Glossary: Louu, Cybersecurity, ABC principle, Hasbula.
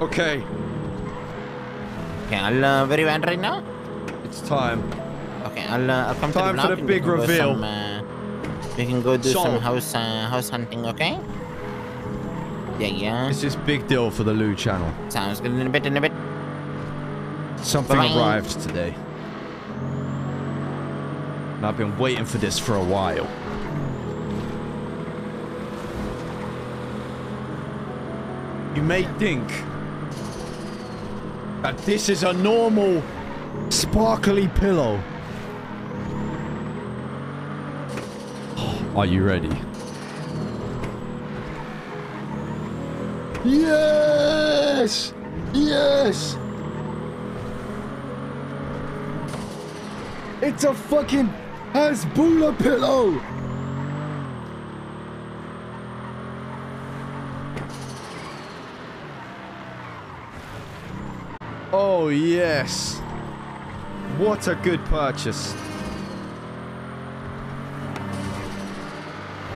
Okay. Okay, I'll where are you at right now? It's time. Okay, I'll come time to the for the big reveal. Some, we can go do some house hunting, okay? Yeah, yeah. It's this big deal for the Lou channel. Sounds good. In a bit, in a bit. Something arrived today. And I've been waiting for this for a while. You may think that this is a normal sparkly pillow. Are you ready? Yes! Yes! It's a fucking Hasbula pillow! Oh yes! What a good purchase!